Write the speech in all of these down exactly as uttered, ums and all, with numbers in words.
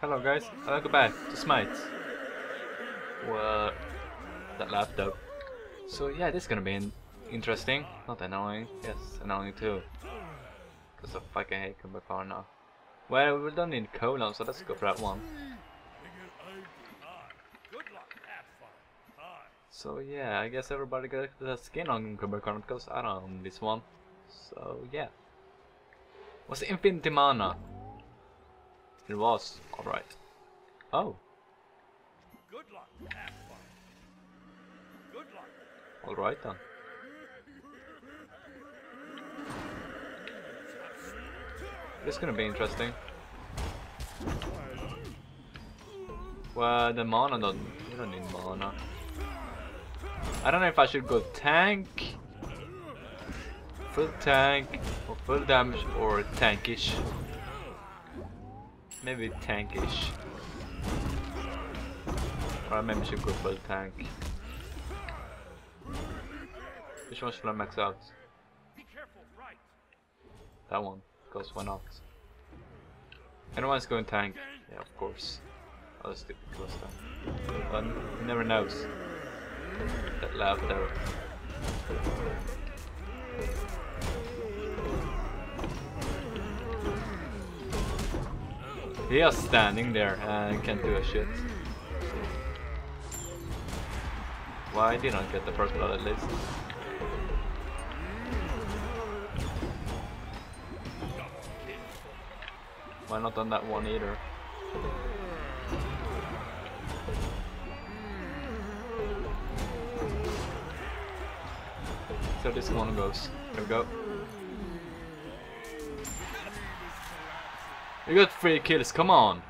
Hello guys, welcome back to Smite. Well, that laugh though. So yeah, this is gonna be interesting, not annoying. Yes, annoying too. Cause I fucking hate Kumbhakarna. Well, we don't need colon, so let's go for that one. So yeah, I guess everybody got the skin on Kumbhakarna because I don't own this one. So yeah. Was it infinity mana? It was, alright. Oh. Good luck, have fun. Good luck. Alright then. This is gonna be interesting. Well, the mana don't, we don't need mana. I don't know if I should go tank, full tank, or full damage, or tankish. Maybe tankish. Or I maybe should go for tank. Which one should I max out? Be careful, right. That one, because why not? Anyone's going tank? Yeah, of course. Other stupid cluster. But he never knows. That lab there. He is standing there and can't do a shit. Why well, I didn't get the first blood at least. Why not on that one either? So this one goes. Here we go. We got three kills, come on!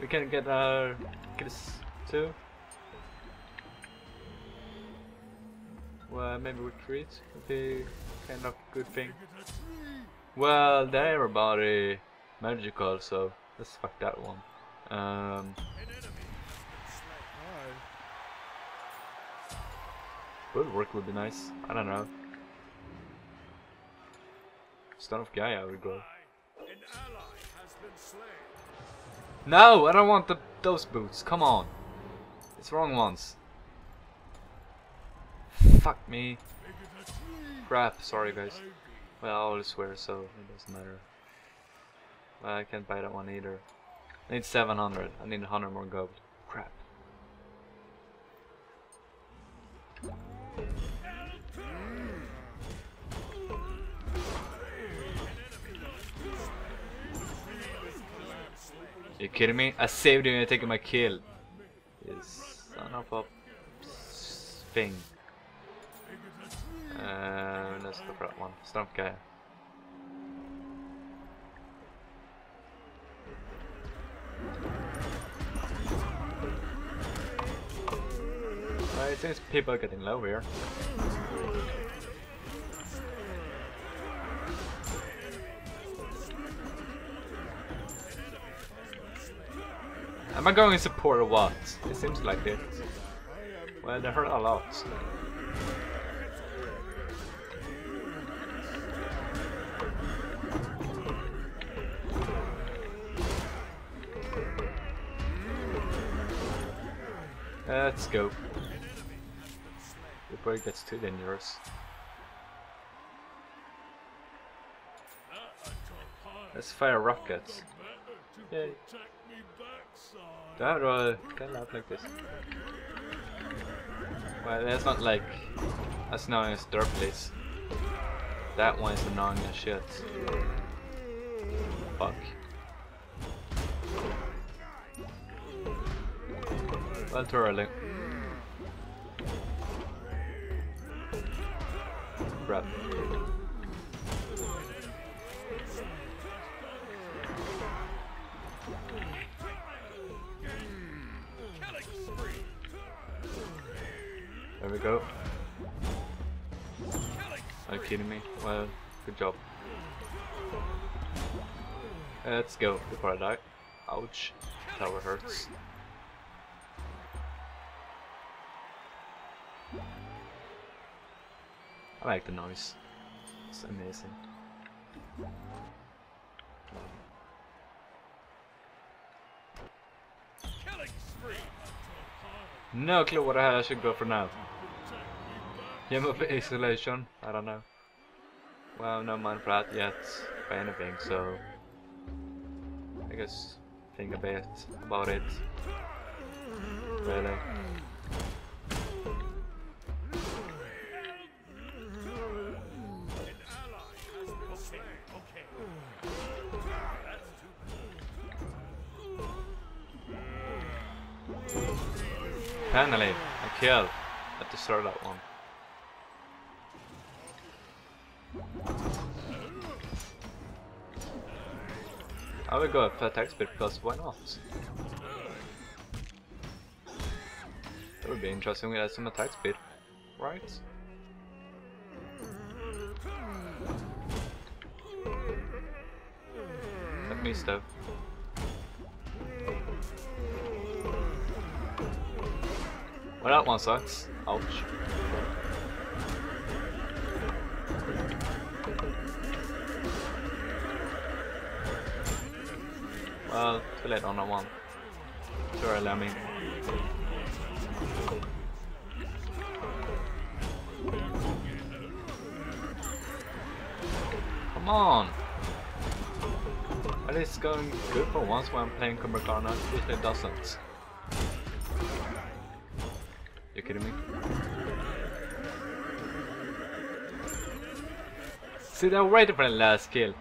We can get our kills too. Well, maybe retreat would be kind of a good thing. Well, they're everybody magical, so let's fuck that one. Um, Bulwark would be nice, I don't know. Stone of Gaia would go. No, I don't want the, those boots, come on. It's wrong ones. Fuck me. Crap, sorry guys. Well, I always swear, so it doesn't matter. Well, I can't buy that one either. I need seven hundred, I need one hundred more gold. Crap. You kidding me? I saved him and taking my kill. You son of a thing. Uh, let's go for that one. Stone of Gaia. Well, it seems people are getting low here. Am I going in support or what? It seems like it. Well, they hurt a lot. Let's go. Before it gets too dangerous. Let's fire rockets. Yay. That uh, kind of like this. Well, that's not like as annoying as dirt place. That one is annoying as shit. Fuck. Well, too early. Crap. There we go. Are you kidding me? Well, good job. Let's go before I die. Ouch. Tower hurts. I like the noise. It's amazing. No clue what the hell I should go for now. Game of isolation, I don't know. Well, no mind for that yet, by anything, so I guess think a bit about it. Really. Finally, I killed. I had to start that one. I will go up for attack speed because why not? That would be interesting with some attack speed, right? Let me stop. Well, that one sucks. Ouch. Well, too late on that one. Sorry, Lemmy. Come on! At least it's going good for once when I'm playing Kumbhakarna, if it doesn't. You kidding me? See, they're waiting for the last kill.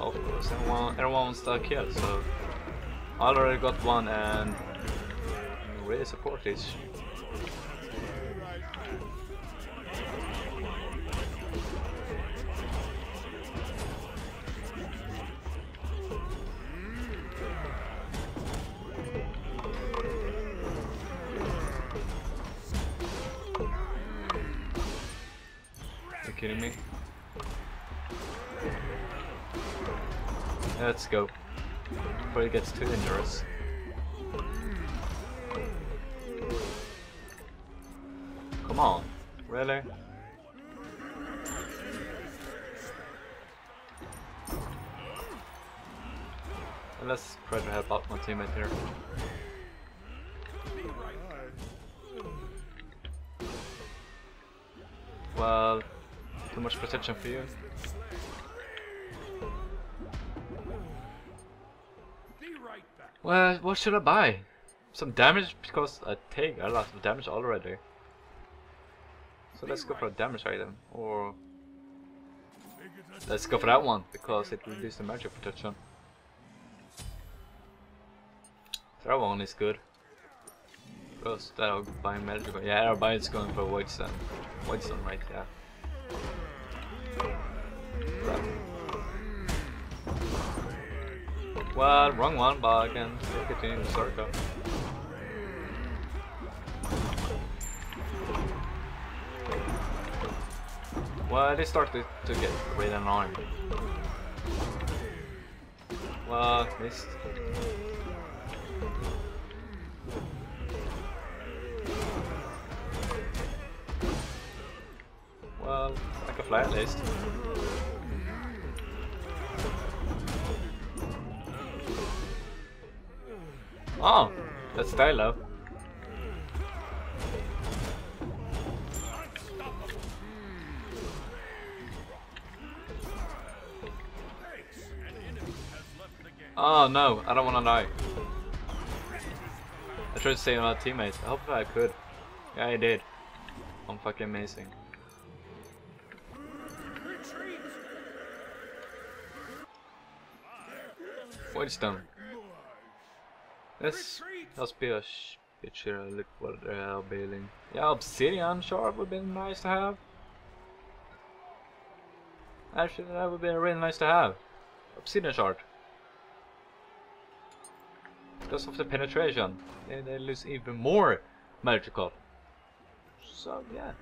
Of course, everyone, everyone stuck here, so I already got one and really support this. Kidding me? Let's go. Before it gets too dangerous. Come on, really? Let's try to help out my teammate here. Well. Too much protection for you. Well, what should I buy? Some damage, because I take a lot of damage already. So let's go for a damage item, or let's go for that one, because it reduces the magic protection. So that one is good. Plus, that'll buy magic. Yeah, I'll buy it's going for Void Stone. Void Stone, right? Yeah. Well, wrong one, but I can still continue the circle. Well, they started to get really annoying. Well, missed. Well, I can fly at least. Oh, that's Stylo. Oh no, I don't want to die. I tried to save my teammates. I hope that I could. Yeah, I did. I'm fucking amazing. Void Stone. Let's just be a sh picture, look what they are building. Yeah, Obsidian Shard would be nice to have. Actually, that would be really nice to have. Obsidian Shard. Because of the penetration, they, they lose even more magical. So, yeah.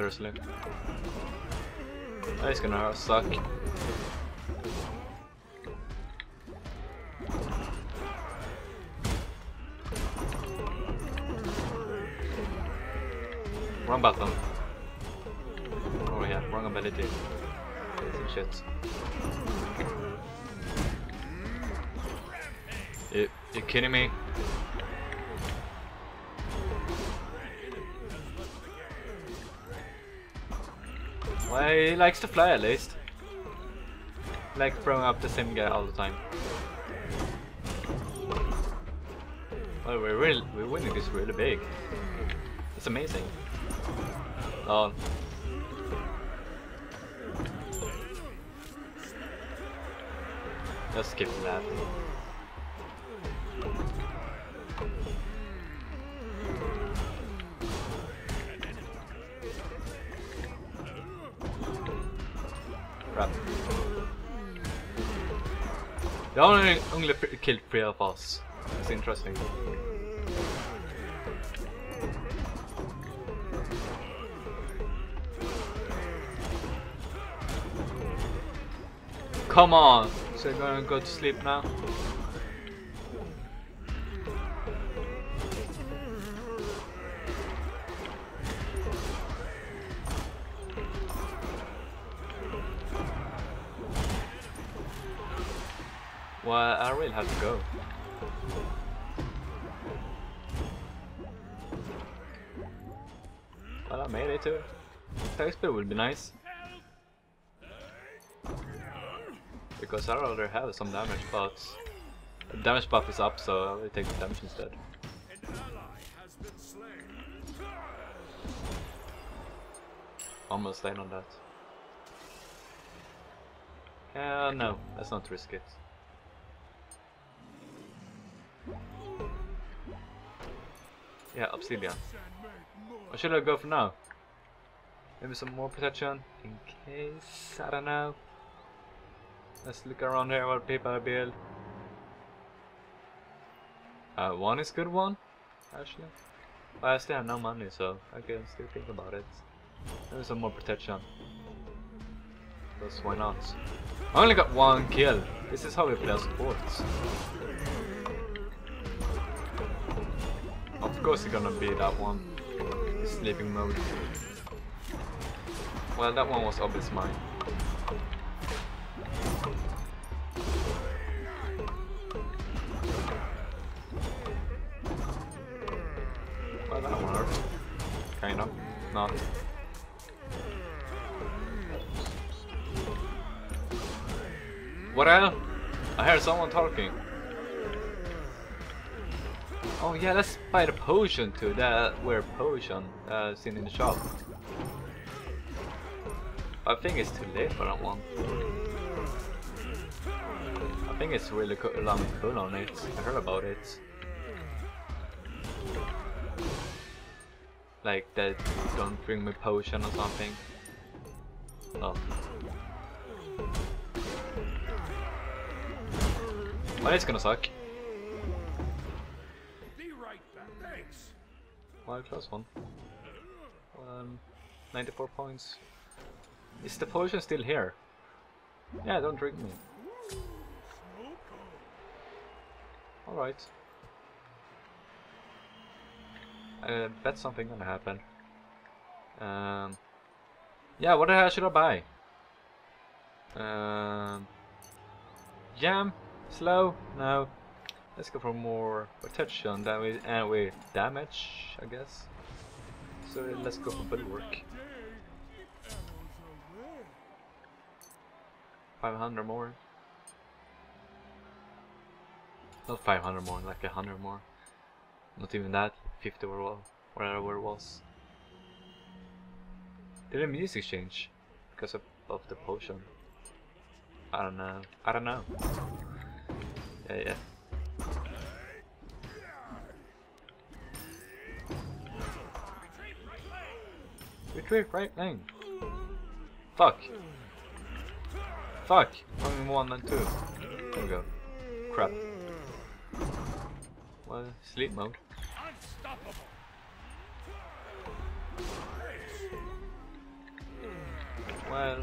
seriously. That is gonna suck. Wrong button. Oh yeah, wrong ability. Some shit. You, you kidding me? Well, he likes to fly at least. Like throwing up the same guy all the time. Well, we're really, we're winning this really big. It's amazing. Oh. Just skip that. Crap. They only, only killed three of us. It's interesting. Come on! Is I gonna go to sleep now? Well, I really have to go. Well, I made it too. X P would be nice. Because I already have some damage, but the damage buff is up, so I will take the damage instead. Almost died on that. Uh, no, let's not risk it. Yeah, Obsidian. What should I go for now? Maybe some more protection in case, I don't know. Let's look around here what people build. Uh, one is good one, actually. Well, I still have no money, so I can still think about it. Maybe some more protection. Because why not? I only got one kill. This is how we play sports. Of course it's gonna be that one. Sleeping mode. Well, that one was obvious mine. Kind of, not. What else? I heard someone talking. Oh yeah, let's buy the potion too. That weird potion uh, seen in the shop. I think it's too late for that one. I think it's really long cool on it. I heard about it. Like that, don't bring me potion or something. Oh. Well, it's gonna suck. Be right back. Thanks. Well, close one. Um, ninety-four points. Is the potion still here? Yeah, don't drink me. All right. I bet something gonna happen. Um, yeah, what the hell should I buy? Um, jam? Slow? No. Let's go for more protection than we, and we damage, I guess. So let's go for bulwark. five hundred more. Not five hundred more, like one hundred more. Not even that. fifty overall, wherever it was. Did the music change because of, of the potion? I don't know. I don't know. Yeah, yeah. Retreat right lane. Fuck. Fuck. Only one and two. There we go. Crap. Well, sleep mode. Well,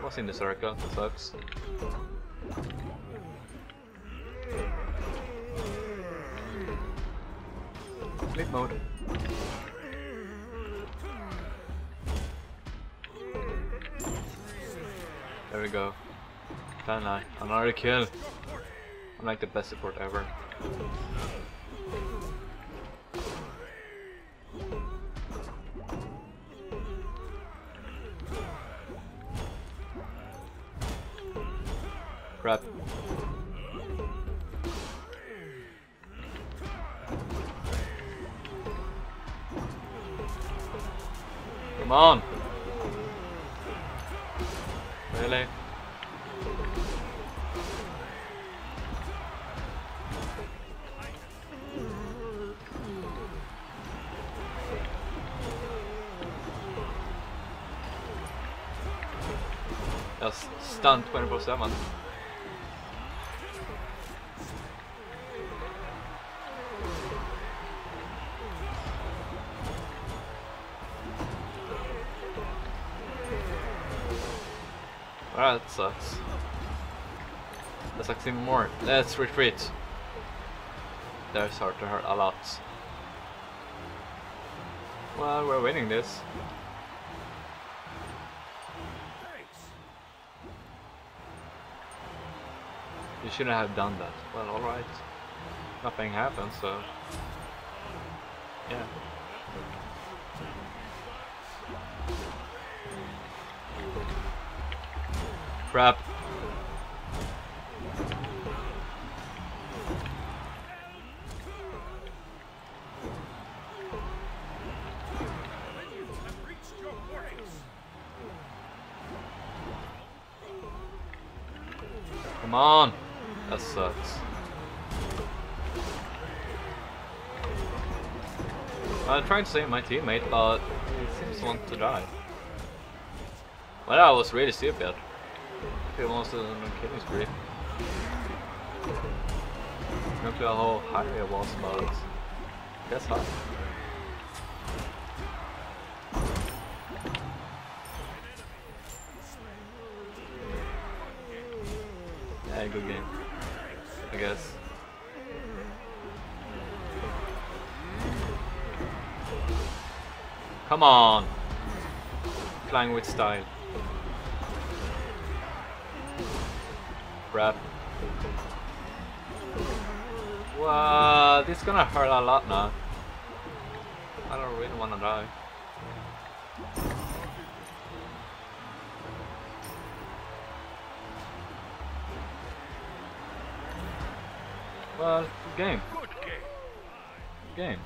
what's in the circle? That sucks. Sleep mode. There we go. Can I? Another kill. I'm like the best support ever. Crap. Come on. Really? That's stunned twenty-four seven. Ah, that sucks. That sucks even more. Let's retreat. That's hurt to hurt a lot. Well, we're winning this. You shouldn't have done that. Well, alright. Nothing happened, so... yeah. Crap. Come on. That sucks. I'm trying to save my teammate, but he seems to want to die. Well, that was really stupid. He wants to kill me spree. Look at how high it was about it. That's high. Yeah, good game. I guess. Come on! Flying with style. Crap. Wow, this is gonna hurt a lot now. I don't really wanna die. Well, game. Good game. Game.